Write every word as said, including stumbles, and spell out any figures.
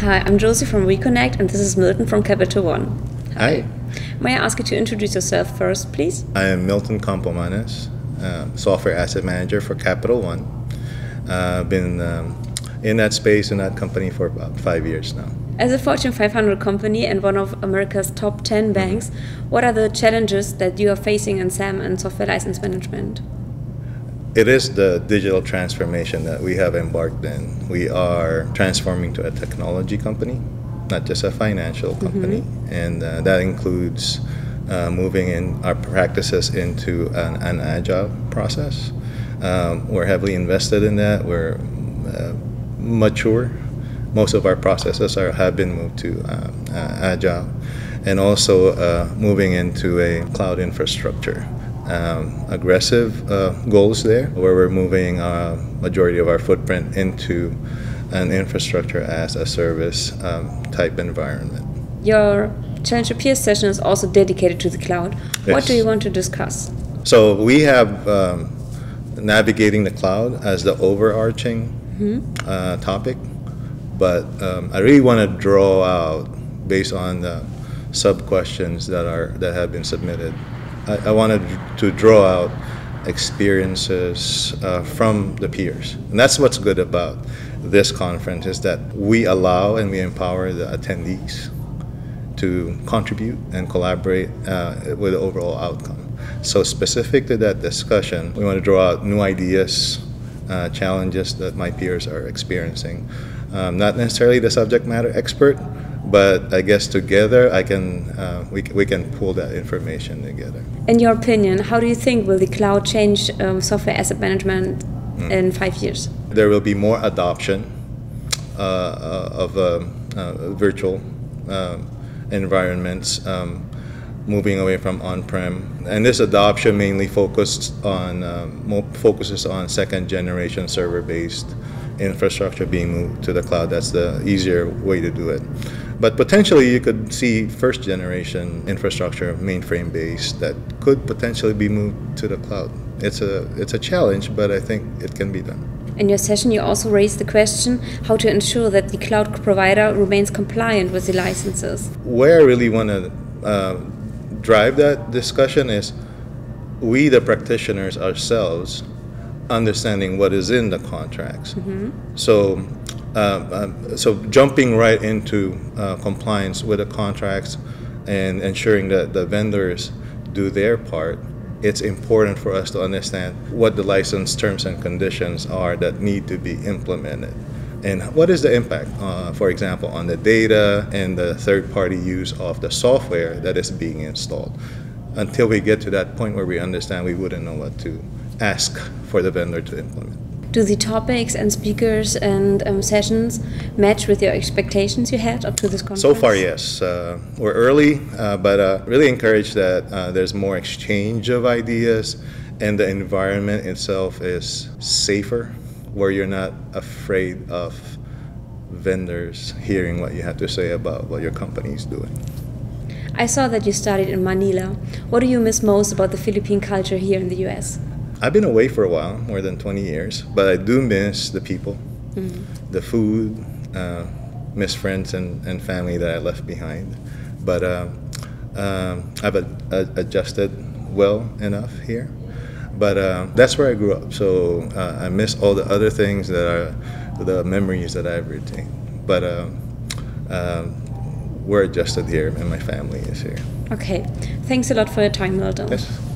Hi, I'm Josie from Reconnect, and this is Milton from Capital One. Hi. Hi. May I ask you to introduce yourself first, please? I am Milton Campomanes, um, Software Asset Manager for Capital One. I've uh, been um, in that space, in that company for about five years now. As a Fortune five hundred company and one of America's top ten banks, what are the challenges that you are facing in SAM and software license management? It is the digital transformation that we have embarked in. We are transforming to a technology company, not just a financial company, mm-hmm. and uh, that includes uh, moving in our practices into an, an agile process. Um, we're heavily invested in that. We're uh, mature. Most of our processes are, have been moved to um, uh, agile, and also uh, moving into a cloud infrastructure. Um, aggressive uh, goals there, where we're moving a uh, majority of our footprint into an infrastructure as a service um, type environment. Your Challenger Peer session is also dedicated to the cloud. Yes. What do you want to discuss? So we have um, navigating the cloud as the overarching mm-hmm. uh, topic. But um, I really want to draw out, based on the sub-questions that are that have been submitted, I, I wanted to draw out experiences uh, from the peers. And that's what's good about this conference, is that we allow and we empower the attendees to contribute and collaborate uh, with the overall outcome. So specific to that discussion, we want to draw out new ideas, uh, challenges that my peers are experiencing. Um, not necessarily the subject matter expert, but I guess together I can uh, we we can pull that information together. In your opinion, how do you think will the cloud change um, software asset management mm. in five years? There will be more adoption uh, of uh, uh, virtual uh, environments, um, moving away from on-prem, and this adoption mainly focused on um, more focuses on second-generation server-based infrastructure being moved to the cloud. That's the easier way to do it. But potentially you could see first generation infrastructure, mainframe based, that could potentially be moved to the cloud. It's a, it's a challenge, but I think it can be done. In your session you also raised the question how to ensure that the cloud provider remains compliant with the licenses. Where I really want to uh, drive that discussion is we, the practitioners ourselves, understanding what is in the contracts. Mm-hmm. So, um, um, so jumping right into uh, compliance with the contracts and ensuring that the vendors do their part, it's important for us to understand what the license terms and conditions are that need to be implemented. And what is the impact, uh, for example, on the data and the third-party use of the software that is being installed. Until we get to that point where we understand, we wouldn't know what to ask for the vendor to implement. Do the topics and speakers and um, sessions match with your expectations you had up to this conference? So far, yes. Uh, we're early, uh, but uh, really encouraged that uh, there's more exchange of ideas, and the environment itself is safer, where you're not afraid of vendors hearing what you have to say about what your company is doing. I saw that you studied in Manila. What do you miss most about the Philippine culture here in the U S? I've been away for a while, more than twenty years, but I do miss the people, mm-hmm. the food, uh, miss friends and, and family that I left behind. But uh, uh, I've a, a, adjusted well enough here. But uh, that's where I grew up, so uh, I miss all the other things that are the memories that I've retained. But uh, uh, we're adjusted here, and my family is here. Okay, thanks a lot for your time, Milton. Yes.